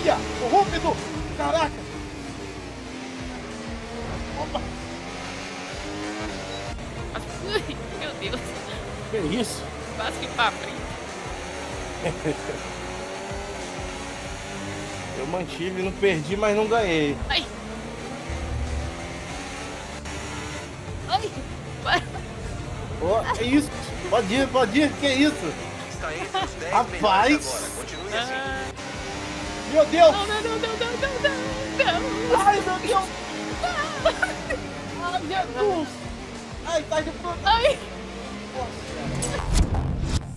Olha, o Rúpido. Caraca. Opa. Meu Deus. Que é isso? Quase que papri. Eu mantive, não perdi, mas não ganhei. Ai. Ai. Oh, é isso. Pode ir, que é isso? Está entre os 10 melhores agora. Continue assim. Meu Deus! Não. Ai, meu Deus! Ai, Jesus! Ai, tá de pronto! Ai!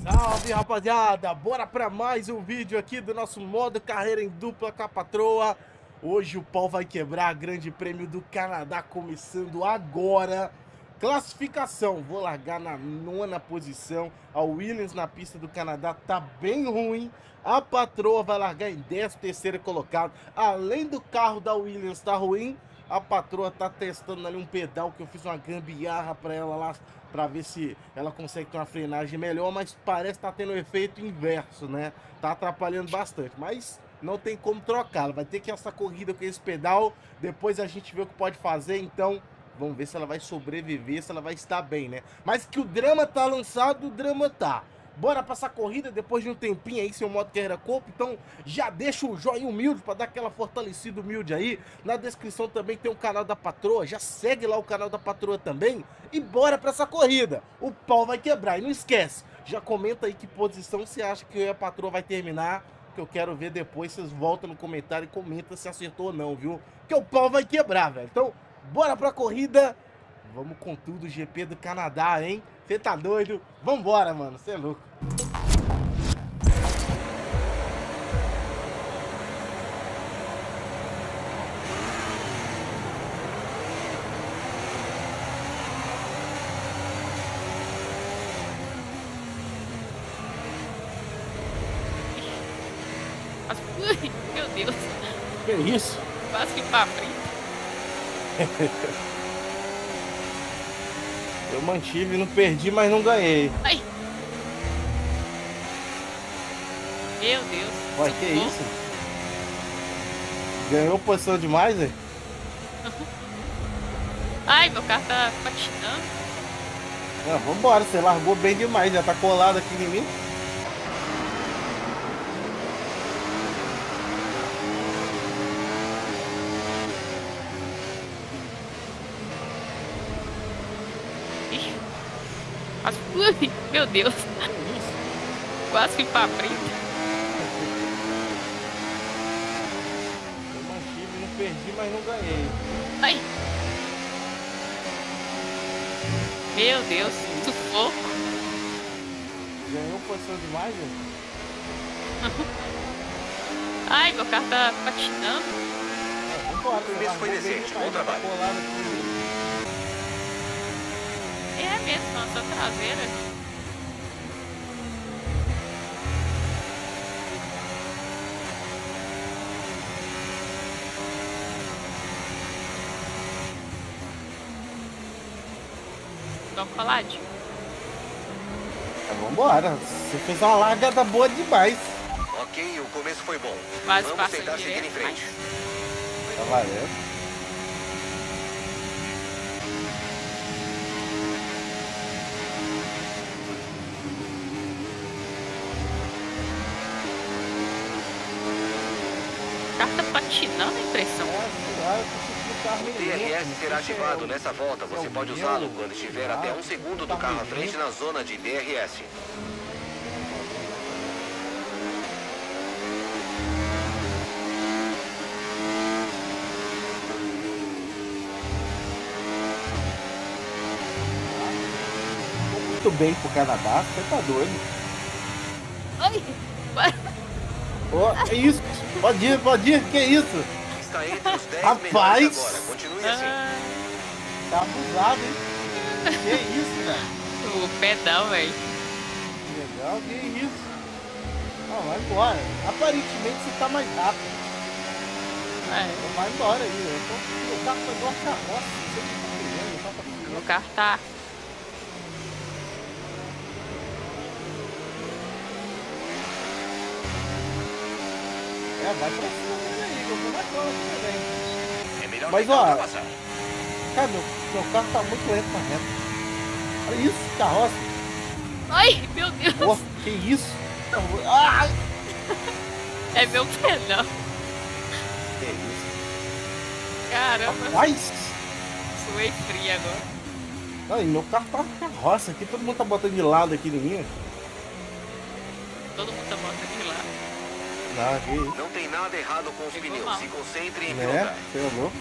Salve, rapaziada! Bora pra mais um vídeo aqui do nosso modo carreira em dupla com a patroa. Hoje o pau vai quebrar, grande prêmio do Canadá começando agora. Classificação, vou largar na 9ª posição. A Williams na pista do Canadá tá bem ruim. A patroa vai largar em 13º colocado. Além do carro da Williams tá ruim, a patroa tá testando ali um pedal que eu fiz uma gambiarra pra ela lá, pra ver se ela consegue ter uma frenagem melhor, mas parece que tá tendo um efeito inverso, né? Tá atrapalhando bastante, mas não tem como trocar. Vai ter que essa corrida com esse pedal, depois a gente vê o que pode fazer, então vamos ver se ela vai sobreviver, se ela vai estar bem, né? Mas que o drama tá lançado, o drama tá. Bora passar corrida depois de um tempinho aí, seu modo carreira co-op. Então já deixa o joinha humilde pra dar aquela fortalecida humilde aí. Na descrição também tem o canal da patroa, já segue lá o canal da patroa também. E bora pra essa corrida, o pau vai quebrar. E não esquece, já comenta aí que posição você acha que a patroa vai terminar, que eu quero ver depois. Vocês voltam no comentário e comentam se acertou ou não, viu? Que o pau vai quebrar, velho. Então bora pra corrida, vamos com tudo, GP do Canadá, hein? Você tá doido? Vambora, mano, você é louco. Meu Deus. Que é isso? Quase que papri. Eu mantive, não perdi, mas não ganhei. Ai. Meu Deus. Olha, que é isso? Ganhou posição demais, hein? Ai, meu carro tá patinando. Não, vambora, você largou bem demais, já tá colado aqui em mim. Meu Deus, quase que papri. Eu mantive, não perdi, mas não ganhei. Ai. Meu Deus, sufoco. Ganhou posição demais, velho? Ai, meu carro tá patinando. O começo foi decente, bom trabalho. É mesmo, a sua traseira. Dá um coladinho. Tá, vambora. Você fez uma largada boa demais. Ok, o começo foi bom. Mas vamos tentar seguir em frente. Mas tá valendo. Patinando a impressão. O DRS será ativado nessa volta. Você pode usá-lo quando estiver até 1 segundo do carro à frente na zona de DRS. Muito bem pro Canadá, você tá doido. Ai, vai. Oh, é isso, pode ir, que é isso? Está entre os 10 melhores agora, continue assim. Tá abusado, hein? Que é isso, velho? O pedal, velho. Legal, que é isso? Ah, vai embora. Aparentemente você tá mais rápido. É. Então, vai embora aí. O carro tá igual a carroça, não sei o que tá pegando. O carro tá. É, vai pra cima dele aí, eu vou matar também. É melhor. Mas ó, cara, meu carro tá muito lento na reta. Olha isso, carroça. Ai, meu Deus. Nossa, que isso? Não, ah! É meu pé, não. Que isso? Caramba. Rapaz. Suei frio agora. Ai, meu carro tá uma carroça aqui, todo mundo tá botando de lado aqui em mim. Todo mundo tá botando de lado. Não tem nada errado com os pneus, mal. Se concentre em pilotar. Pegou.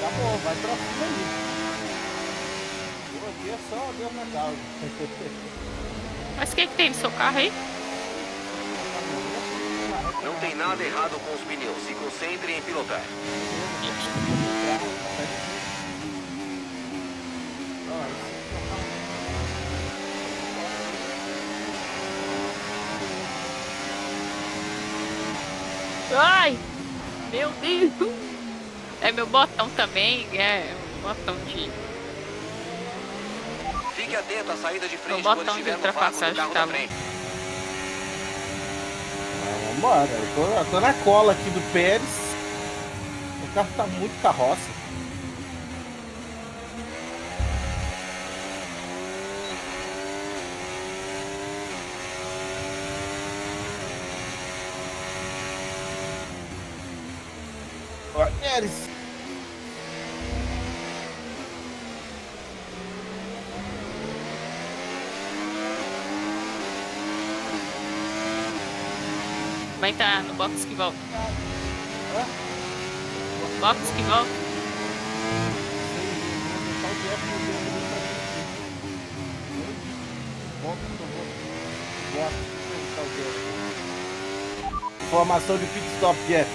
Tá bom, vai pra cima ali. Eu aqui é só Deus na casa. Mas o que tem no seu carro aí? Não tem nada errado com os pneus, se concentre em pilotar. Ai, meu Deus. É meu botão também, é um botão de... Fique atento à saída de frente quando estiver no vácuo do carro da frente. Bora, eu tô na cola aqui do Pérez. O carro tá muito carroça. Olha, Pérez. Vai entrar no box que volta. Box que volta. Formação de pit stop, Jeff.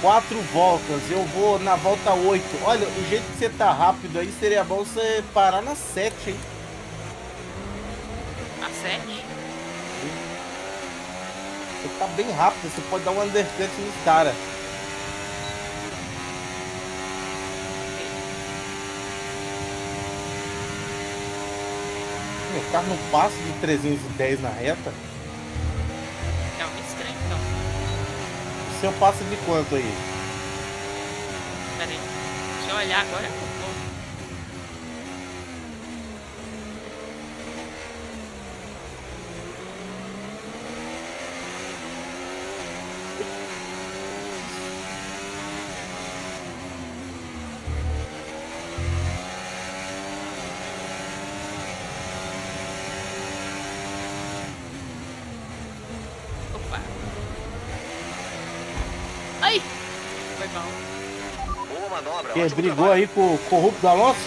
Quatro voltas, eu vou na volta 8. Olha, o jeito que você tá rápido aí, seria bom você parar na 7, hein? Na 7? Você tá bem rápido, você pode dar um undercut nos caras. Meu carro não passa de 310 na reta. Seu passo de quanto aí? Pera aí, deixa eu olhar agora. Quem brigou aí com o corrupto do Alonso?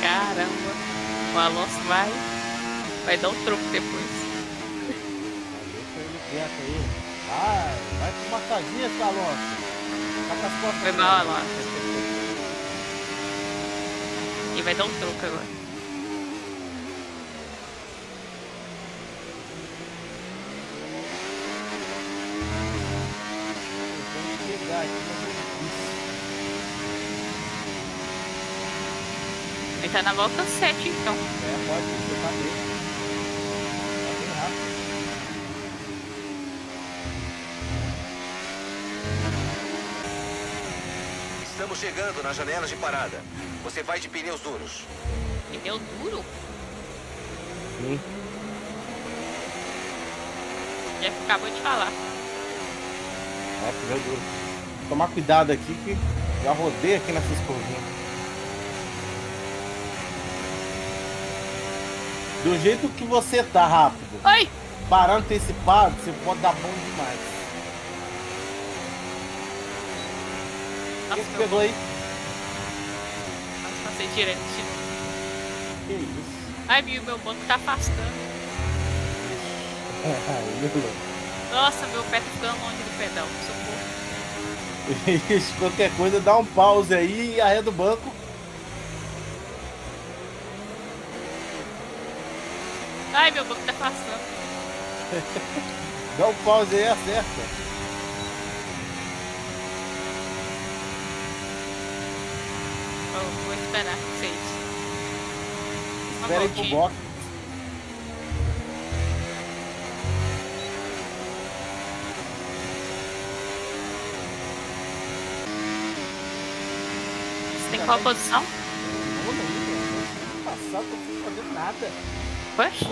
Caramba, o Alonso vai dar um troco depois. Vai com massaginha, esse Alonso. Foi mal, Alonso. E vai dar um troco agora. Tá na volta 7, então. É, pode ficar bem rápido. Estamos chegando na janela de parada. Você vai de pneus duros. Pneu duro? Sim. Já acabou de falar. É, pneu duro. Tomar cuidado aqui que já rodei aqui nessas curvinhas. Do jeito que você tá rápido, ai, para antecipado, você pode dar bom demais. Nossa, quem pegou aí? Nossa, passei direto. Que isso? Ai, meu banco tá afastando. Nossa, meu pé tá ficando longe do pedal, socorro. Isso, qualquer coisa, dá um pause aí e arreda o banco. Ai, meu banco tá passando. Dá um pause aí, acerta. Vou esperar vocês. Espera aí pro box. Você tem qual posição? Não, não passar, não tô fazendo nada. Poxa.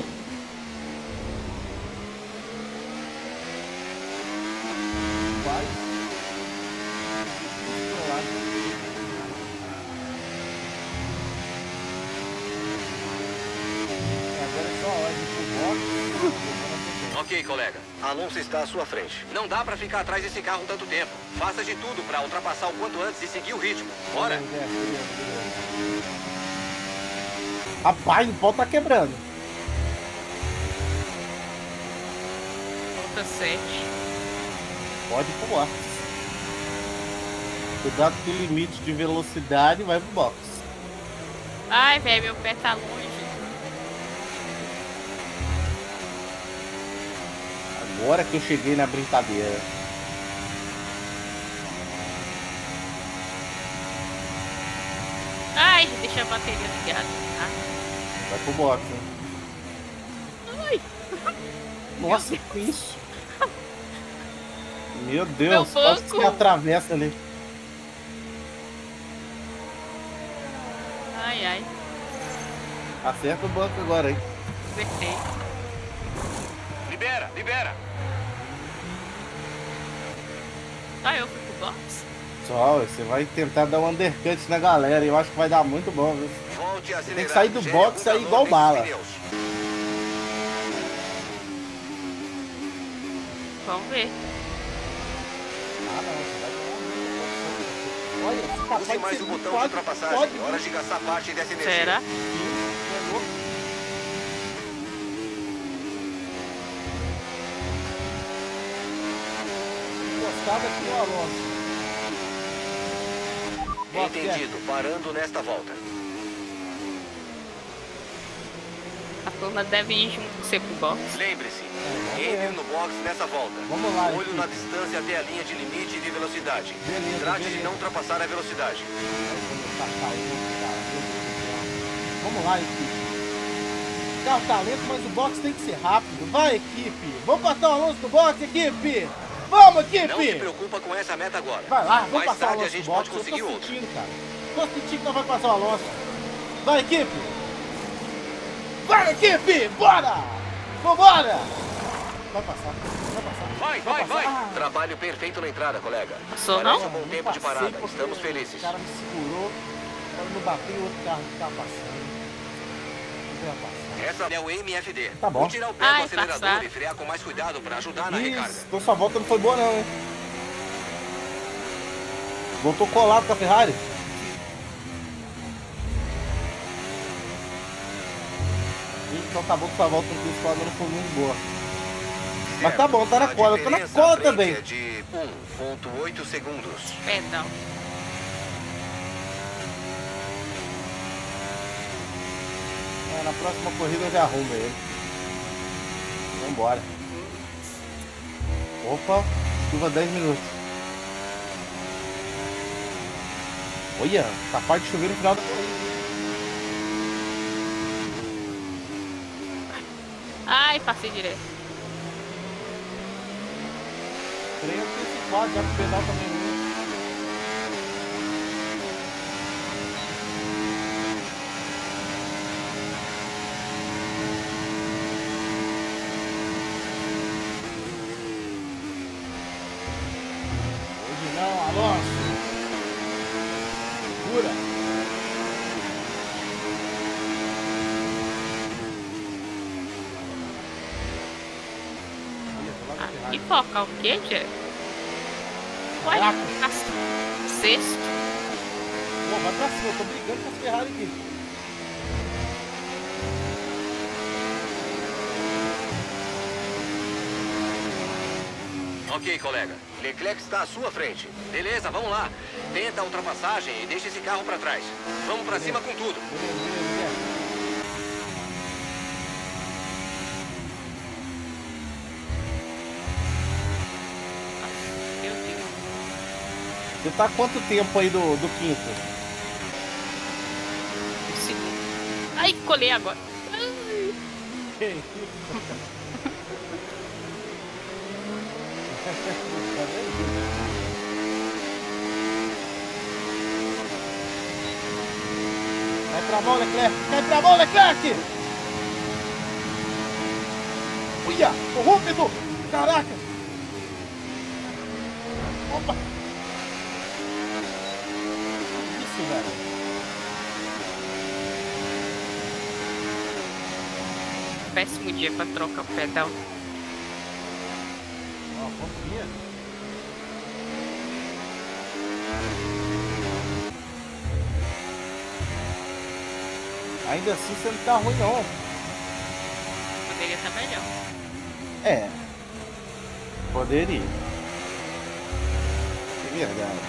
Ok, colega. Alonso está à sua frente. Não dá pra ficar atrás desse carro tanto tempo. Faça de tudo pra ultrapassar o quanto antes e seguir o ritmo. Bora! Rapaz, o pau tá quebrando. Volta 7. Pode pular. Cuidado com o limite de velocidade e vai pro box. Ai, velho, meu pé tá longe. Agora que eu cheguei na brincadeira. Ai, deixa a bateria ligada, tá? Vai pro box, hein? Ai! Nossa, que isso? Meu Deus, quase que atravessa ali. Ai, ai. Acerta o banco agora, hein? Acertei. Libera, libera! Ah, eu fui pro box? Pessoal, você vai tentar dar um undercut na galera. Eu acho que vai dar muito bom, viu? Volte a acelerar, tem que sair do box e sair igual bala. Vamos ver. Olha, use mais o botão de ultrapassagem. Pode. Hora de gastar parte dessa energia. Será? Entendido, parando nesta volta. A turma deve ir junto com você pro box. Lembre-se, entre no box nessa volta. Vamos lá. Olho na distância até a linha de limite de velocidade. Trate de não ultrapassar a velocidade. Vamos lá, equipe. Dá o talento, mas o box tem que ser rápido. Vai, equipe. Vamos botar o Alonso do box, equipe. Vamos, equipe! Não se preocupa com essa meta agora. Vai lá, vamos passar o Alonso. A gente pode conseguir outro. Cara. Tô sentindo que não vai passar o Alonso. Vai, equipe! Vai, equipe! Bora! Vambora! Vai passar, vai passar. Vai! Ah. Trabalho perfeito na entrada, colega. Passou, não? Um bom tempo de parada. Estamos felizes. O cara me segurou, o cara não bateu o outro carro que tava passando. Essa é o MFD. Tá bom. Vou tirar o pé do acelerador e frear com mais cuidado pra ajudar na recarga. Então sua volta não foi boa não, hein? Voltou colado com a Ferrari. Então tá bom que sua volta no principal não foi muito boa. Mas tá bom, tá na cola. Eu tô na cola também. É de 1,8 segundos. Perdão. Na próxima corrida eu já arrumo ele. Vambora. Opa, chuva 10 minutos. Olha, capaz de chover no final da corrida. Ai, passei direto. Freio antecipado, já pro pedal também. Focar o que, Jack? Vai lá, sexto. Pô, vai pra cima, eu tô brigando com a Ferrari aqui. Ok, colega. Leclerc está à sua frente. Beleza, vamos lá. Tenta a ultrapassagem e deixa esse carro pra trás. Vamos pra cima com tudo. Você tá quanto tempo aí do quinto? Ai, colei agora. Vai pra mão, Leclerc! Vai pra mão, Leclerc! Uia! Corrupto! Caraca! Opa! Isso, velho! Péssimo dia pra trocar o pedal. Ó, confia. Ainda assim você não tá ruim, não. Poderia estar melhor. É. Poderia. Que verdade.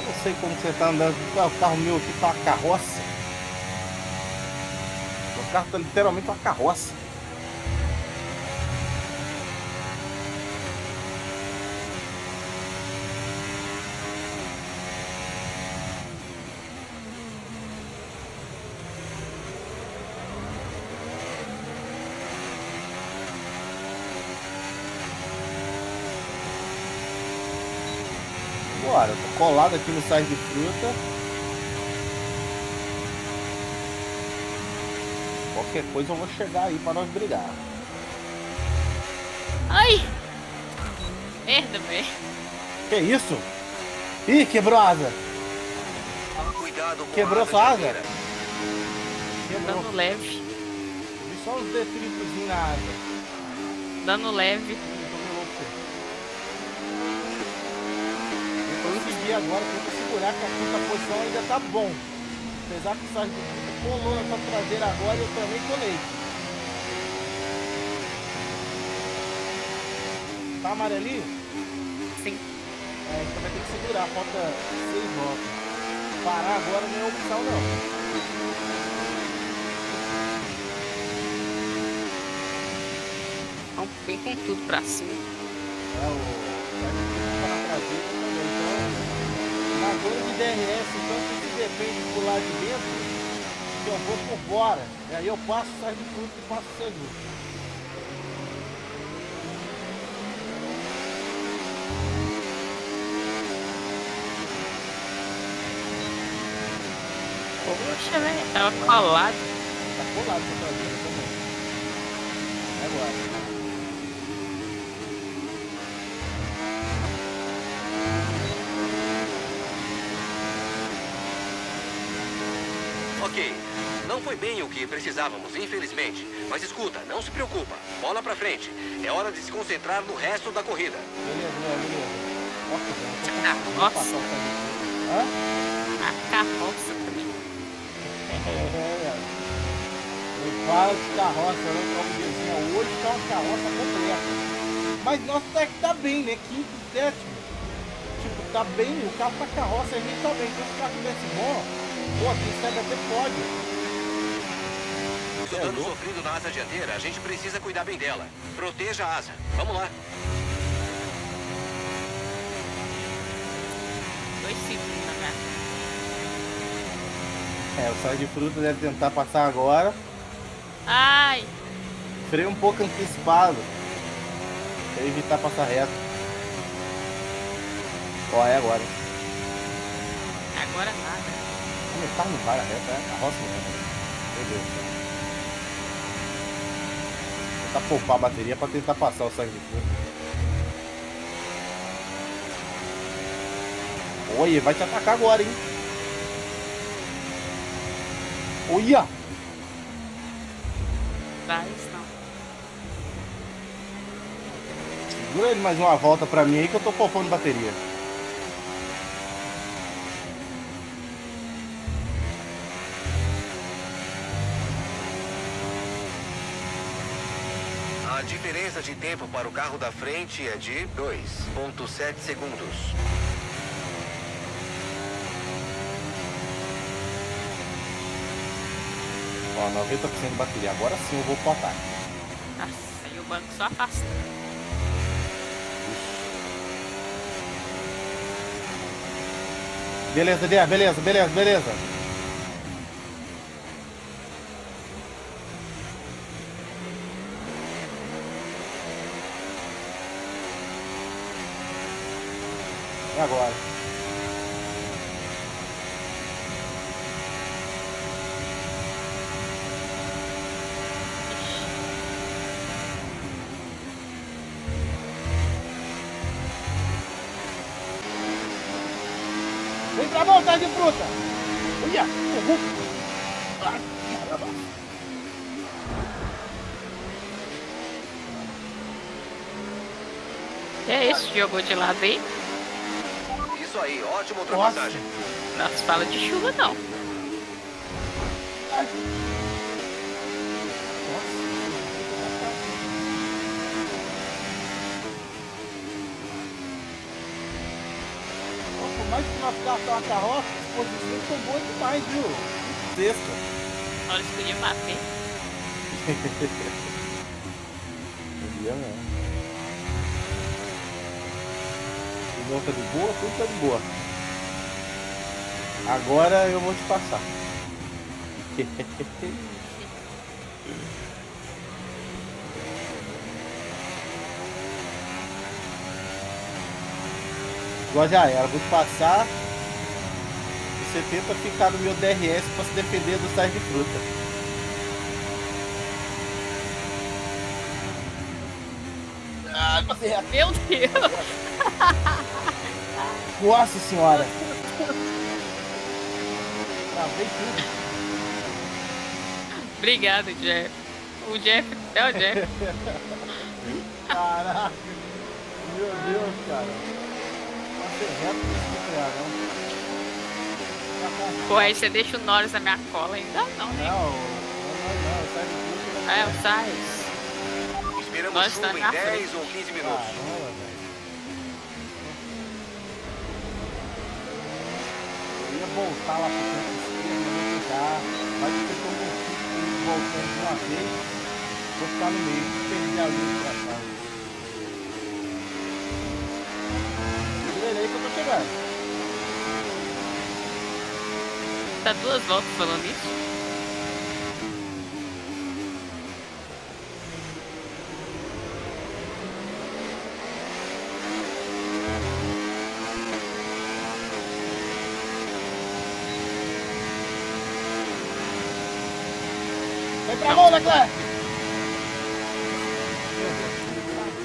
Eu não sei como você tá andando. O carro meu aqui tá uma carroça. O carro tá literalmente uma carroça. Bora, tô colado aqui no sais de fruta. Qualquer coisa eu vou chegar aí pra nós brigar. Ai! Merda, velho. Que isso? Ih, quebrou a asa. Cuidado, quebrou sua asa? Quebrou. Dano leve. Vi só uns detritos na asa. Dano leve. Eu consegui agora, tenta segurar que a quinta posição ainda tá bom. Apesar que o Sargento colou na sua traseira agora, eu também colei. Tá amarelinho? Sim. É, então vai ter que segurar, falta 6 voltas. Parar agora não é opção, não. Vamos bem com tudo pra cima. É, o Sargento tá na traseira também, então... Na zona de DRS, então... Depende do lado de dentro, que eu vou por fora. E aí eu passo, saio do fruto e passo o segundo. Poxa, velho, tava colado. Tá colado, tá colado também. Agora. Ok, não foi bem o que precisávamos, infelizmente. Mas escuta, não se preocupa. Bola pra frente. É hora de se concentrar no resto da corrida. Beleza, beleza. Nossa. Hã? A carroça. É. Eu falo de carroça, né? Como dizia, hoje tá uma carroça completa. Mas nosso técnico tá bem, né? Quinto, sétimo. Tipo, tá bem, o carro tá carroça, a gente tá bem. Então se o carro tivesse bom... Pô, aqui sai até pódio. O dano sofrido na asa dianteira, a gente precisa cuidar bem dela. Proteja a asa. Vamos lá. 2 segundos, né? É, o sal de fruta deve tentar passar agora. Ai! Freio um pouco antecipado. Pra evitar passar reto. Ó, é agora. Agora nada. O carro não para reto, é carroça mesmo. Meu Deus do céu. Tentar poupar a bateria pra tentar passar o sangue de fogo. Olha, vai te atacar agora, hein? Olha! Vai, não. Segura ele mais uma volta pra mim aí que eu tô poupando bateria. A diferença de tempo para o carro da frente é de 2,7 segundos. Ó, 90% de bateria. Agora sim eu vou pro ataque. Nossa, aí o banco só afasta. Beleza, beleza, beleza, beleza. até agora. Vem pra vontade de fruta! Olha! Ai, caramba! É isso, jogou de lado aí. Isso aí, ótima ultrapassagem. Não se fala de chuva, não. Ai. Nossa. Por mais que nós ficamos com uma carroça, as posições são boas demais, viu? Sexta. Olha, isso podia bater. Podia mesmo. Não tá de boa, tudo tá de boa. Agora eu vou te passar. Agora já era, vou te passar. Você tenta ficar no meu DRS para se defender do sais de fruta. Ah, meu Deus! Nossa senhora! Travei tudo! Obrigado, Jeff! O Jeff é o Jeff! Caraca! Meu Deus, cara! Passei reto nesse. Pô, aí você deixa o Norris na minha cola ainda? Não, né? Não, sai do tudo! É, o Sais! Esperamos chuva em 10 ou 15 minutos. Eu ia voltar lá pro canto esquerdo, eu ia ficar. Mas eu tô voltando de uma vez. Vou ficar no meio, perder a luz pra cá. Segura aí que eu tô chegando. Tá duas voltas falando isso?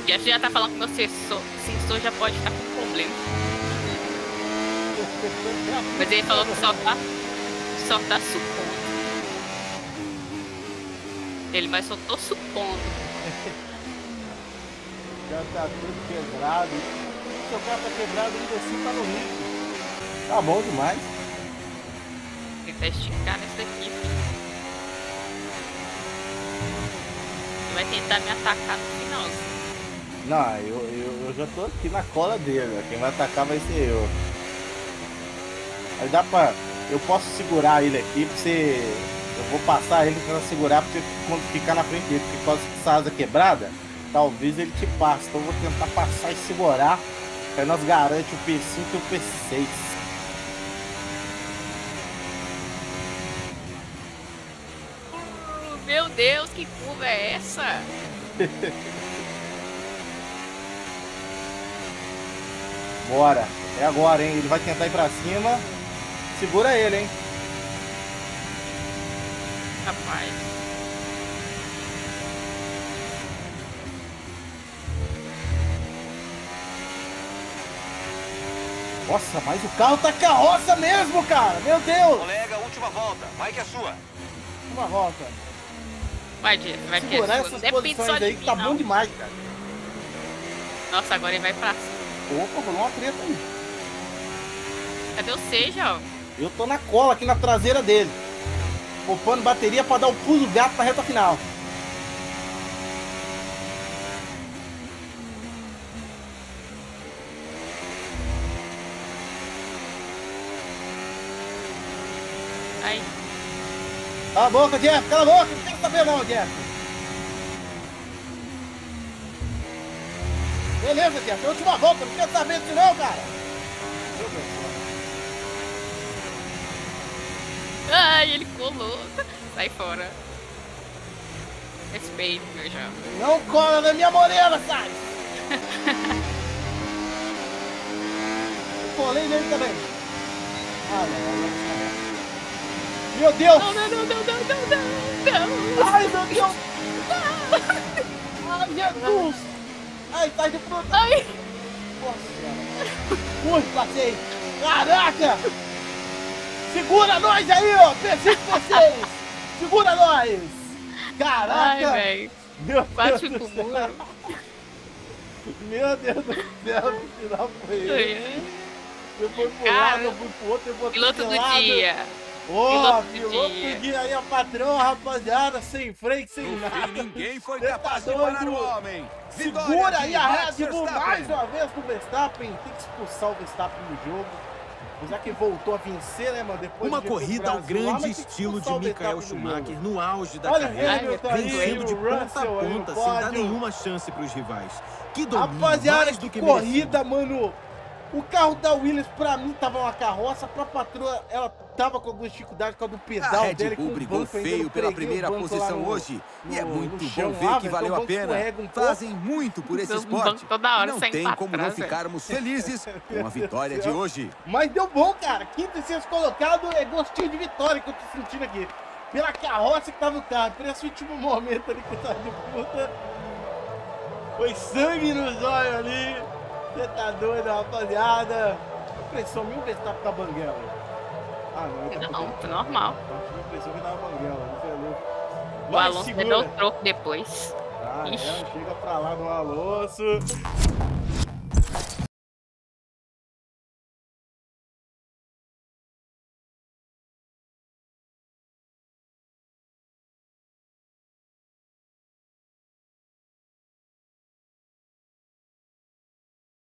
Jeff já tá falando que meu sensor já pode estar com problema. Mas ele falou que só tá supondo. Ele, mas só tô supondo. Já tá tudo quebrado. Seu carro tá quebrado, ainda assim tá no risco. Tá bom demais. Tem que esticar nesse daqui. Vai tentar me atacar no final. Não, eu já tô aqui na cola dele. Quem vai atacar vai ser eu. Aí dá pra... Eu posso segurar ele aqui pra você... Eu vou passar ele pra segurar pra você ficar na frente dele. Porque quando essa asa quebrada, talvez ele te passe. Então eu vou tentar passar e segurar. Aí nós garante o P5 e o P6. Meu Deus, que curva é essa? Bora, é agora, hein? Ele vai tentar ir pra cima. Segura ele, hein? Rapaz. Nossa, mas o carro tá carroça mesmo, cara! Meu Deus! Colega, última volta, vai que é sua. Última volta. Vai segurar essas posições aí que tá bom demais, cara. Nossa, agora ele vai pra cima. Opa, rolou uma treta aí. Cadê o Seja? Eu tô na cola aqui na traseira dele. Poupando bateria pra dar o pulo do gato pra reta final. Aí. Cala a boca, Jeff! Cala a boca! Não quero saber não, Jeff! Beleza, Jeff! É a última volta! Não quero saber disso não, cara! Meu Deus do céu! Ai, ele colou! Sai fora! Respeito, meu jovem! Não cola na minha morena, sai! dele também. Ah, não. Meu Deus! Não. Ai, meu Deus! Ai, Jesus! Ai, tá de fruta! Ai! Nossa, ui, passei! Caraca! Segura nós aí, ó! Preciso de vocês! Segura nós! Caraca! Ai, velho! Bate no muro! Meu Deus do céu, no final foi ele. Eu fui pro lado, eu fui pro outro, eu fui pro piloto do dia. Ó, piloto do dia aí, ó, patrão, rapaziada, sem freio, sem nada. Ninguém foi capaz de parar o homem. Segura aí a Red Bull mais uma vez do Verstappen. Tem que expulsar o Verstappen do jogo. Já que voltou a vencer, né, mano? Depois uma corrida ao grande estilo de Michael Schumacher no auge da carreira, vencendo de ponta a ponta, sem dar nenhuma chance para os rivais. Que domínio, mais do que corrida, mano! O carro da Williams, pra mim, tava uma carroça. Pra patroa, ela tava com alguma dificuldade por causa do pedal dela. A Red Bull brigou feio pela primeira posição hoje. E é muito bom ver que valeu a pena. Fazem muito por esse esporte. Não tem como não ficarmos felizes com a vitória de hoje. Mas deu bom, cara. Quinto e sexto colocado é gostinho de vitória que eu tô sentindo aqui. Pela carroça que tava o carro. Por esse último momento ali que tava de puta. Foi sangue nos olhos ali. Você tá doido, rapaziada? Pressão mil Verstappen tá banguela. Ah, não, tá normal. A pressão que tava banguela, não foi louco. O Alonso deu o troco depois. Ah, é, chega pra lá no Alonso.